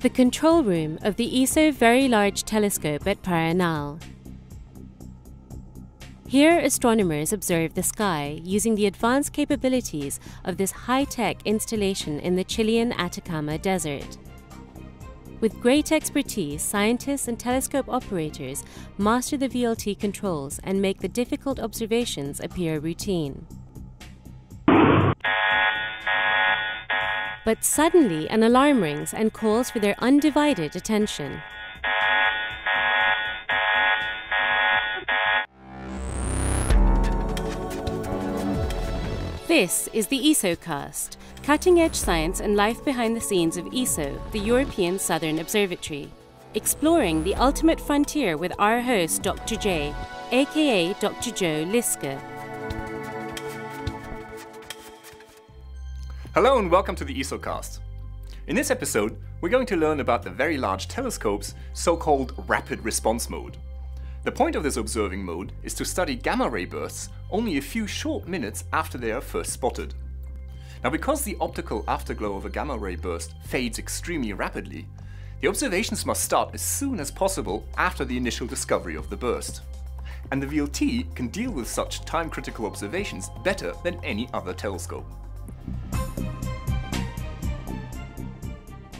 the control room of the ESO Very Large Telescope at Paranal. Here, astronomers observe the sky using the advanced capabilities of this high-tech installation in the Chilean Atacama Desert. With great expertise, scientists and telescope operators master the VLT controls and make the difficult observations appear routine. But suddenly, an alarm rings and calls for their undivided attention. This is the ESOcast, cutting-edge science and life behind the scenes of ESO, the European Southern Observatory, exploring the ultimate frontier with our host, Dr. J, aka Dr. Joe Liske. Hello and welcome to the ESOcast. In this episode, we're going to learn about the Very Large Telescope's so-called rapid response mode. The point of this observing mode is to study gamma-ray bursts only a few short minutes after they are first spotted. Now, because the optical afterglow of a gamma-ray burst fades extremely rapidly, the observations must start as soon as possible after the initial discovery of the burst. And the VLT can deal with such time-critical observations better than any other telescope.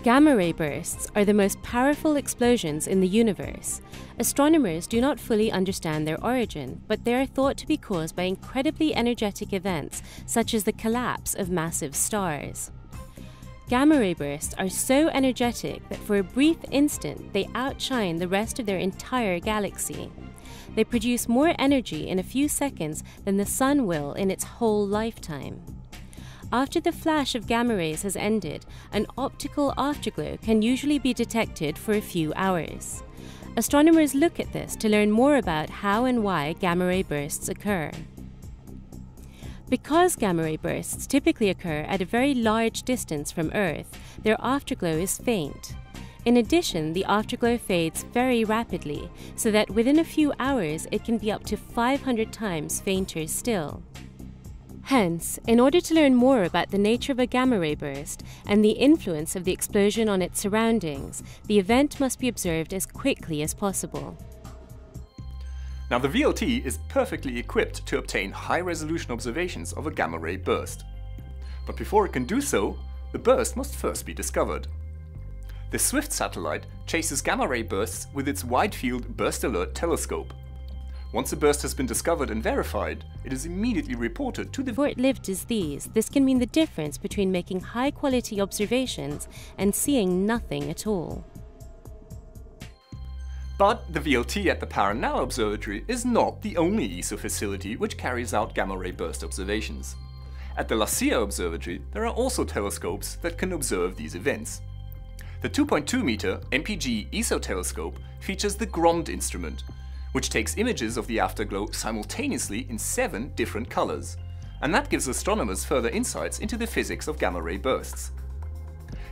Gamma-ray bursts are the most powerful explosions in the universe. Astronomers do not fully understand their origin, but they are thought to be caused by incredibly energetic events, such as the collapse of massive stars. Gamma-ray bursts are so energetic that for a brief instant, they outshine the rest of their entire galaxy. They produce more energy in a few seconds than the sun will in its whole lifetime. After the flash of gamma rays has ended, an optical afterglow can usually be detected for a few hours. Astronomers look at this to learn more about how and why gamma ray bursts occur. Because gamma ray bursts typically occur at a very large distance from Earth, their afterglow is faint. In addition, the afterglow fades very rapidly, so that within a few hours it can be up to 500 times fainter still. Hence, in order to learn more about the nature of a gamma-ray burst and the influence of the explosion on its surroundings, the event must be observed as quickly as possible. Now, the VLT is perfectly equipped to obtain high-resolution observations of a gamma-ray burst. But before it can do so, the burst must first be discovered. The Swift satellite chases gamma-ray bursts with its wide-field burst alert telescope. Once a burst has been discovered and verified, it is immediately reported to the... Short lived as these, this can mean the difference between making high-quality observations and seeing nothing at all. But the VLT at the Paranal Observatory is not the only ESO facility which carries out gamma-ray burst observations. At the La Silla Observatory, there are also telescopes that can observe these events. The 2.2-meter MPG ESO telescope features the GROND instrument, which takes images of the afterglow simultaneously in 7 different colors, and that gives astronomers further insights into the physics of gamma-ray bursts.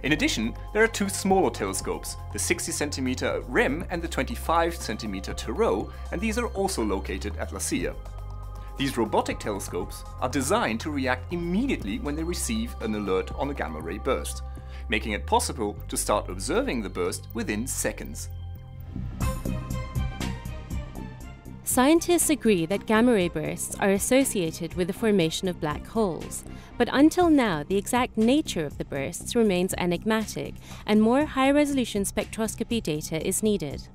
In addition, there are 2 smaller telescopes, the 60-centimeter REM and the 25-centimeter Tarot, and these are also located at La Silla. These robotic telescopes are designed to react immediately when they receive an alert on a gamma-ray burst, making it possible to start observing the burst within seconds. Scientists agree that gamma-ray bursts are associated with the formation of black holes, but until now the exact nature of the bursts remains enigmatic and more high-resolution spectroscopy data is needed.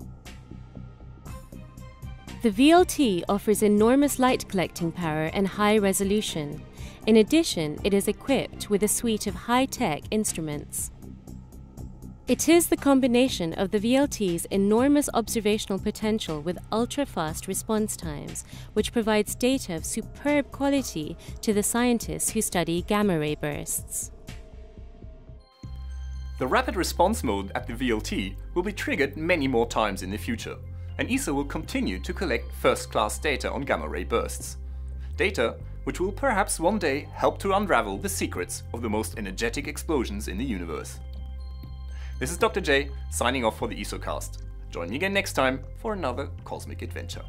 The VLT offers enormous light collecting power and high resolution. In addition, it is equipped with a suite of high-tech instruments. It is the combination of the VLT's enormous observational potential with ultra-fast response times, which provides data of superb quality to the scientists who study gamma-ray bursts. The rapid response mode at the VLT will be triggered many more times in the future, and ESO will continue to collect first-class data on gamma-ray bursts. Data which will perhaps one day help to unravel the secrets of the most energetic explosions in the universe. This is Dr. J, signing off for the ESOcast. Join me again next time for another cosmic adventure.